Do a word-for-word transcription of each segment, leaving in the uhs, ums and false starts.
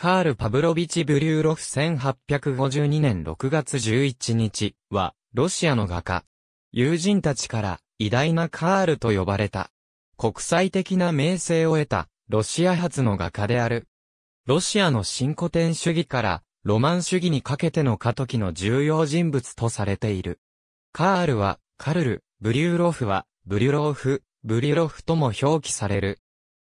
カール・パブロビチ・ブリューロフせんはっぴゃくごじゅうにねんろくがつじゅういちにちは、ロシアの画家。友人たちから、偉大なカールと呼ばれた。国際的な名声を得た、ロシア初の画家である。ロシアの新古典主義から、ロマン主義にかけての過渡期の重要人物とされている。カールは、カルル、ブリューロフは、ブリュローフ、ブリュロフとも表記される。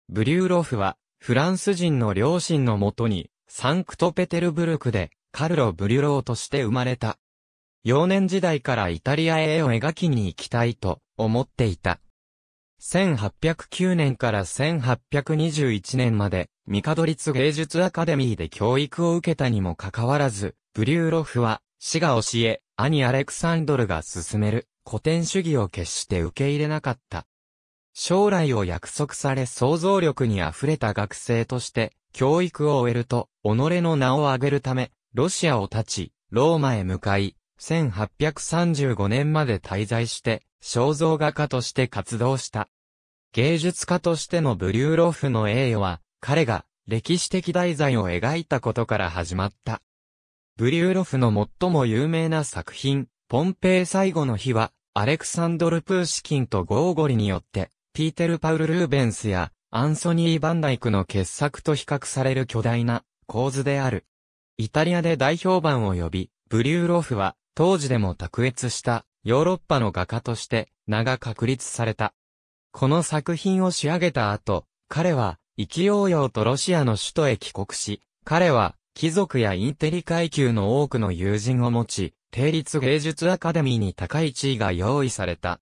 ブリューロフは、フランス人の両親のもとに、サンクトペテルブルクで、カルロ・ブリュローとして生まれた。幼年時代からイタリアへ絵を描きに行きたいと思っていた。せんはっぴゃくきゅうねんからせんはっぴゃくにじゅういちねんまで、ミカドリツ芸術アカデミーで教育を受けたにもかかわらず、ブリューロフは、師が教え、兄アレクサンドルが進める、古典主義を決して受け入れなかった。将来を約束され想像力に溢れた学生として、教育を終えると、己の名を上げるため、ロシアを立ち、ローマへ向かい、せんはっぴゃくさんじゅうごねんまで滞在して、肖像画家として活動した。芸術家としてのブリューロフの栄誉は、彼が歴史的題材を描いたことから始まった。ブリューロフの最も有名な作品、ポンペイ最後の日は、アレクサンドル・プーシキンとゴーゴリによって、ピーテル・パウル・ルーベンスや、アンソニー・バンダイクの傑作と比較される巨大な構図である。イタリアで大評判を呼び、ブリューロフは、当時でも卓越したヨーロッパの画家として名が確立された。この作品を仕上げた後、彼は意気揚々とロシアの首都へ帰国し、彼は貴族やインテリ階級の多くの友人を持ち、帝立芸術アカデミーに高い地位が用意された。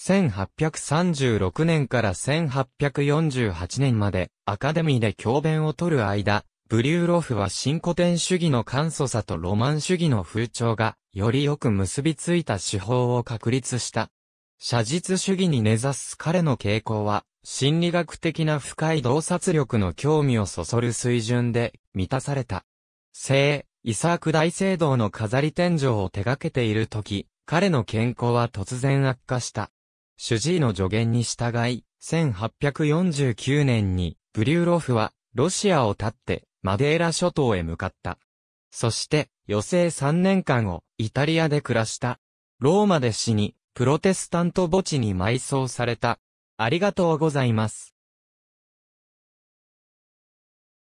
せんはっぴゃくさんじゅうろくねんからせんはっぴゃくよんじゅうはちねんまでアカデミーで教鞭をとる間、ブリューロフは新古典主義の簡素さとロマン主義の風潮がよりよく結びついた手法を確立した。写実主義に根ざす彼の傾向は心理学的な深い洞察力の興味をそそる水準で満たされた。聖イサーク大聖堂の飾り天井を手掛けている時、彼の健康は突然悪化した。主治医の助言に従い、せんはっぴゃくよんじゅうきゅうねんにブリューロフはロシアを立ってマデーラ諸島へ向かった。そして、余生さんねんかんをイタリアで暮らした。ローマで死に、プロテスタント墓地に埋葬された。ありがとうございます。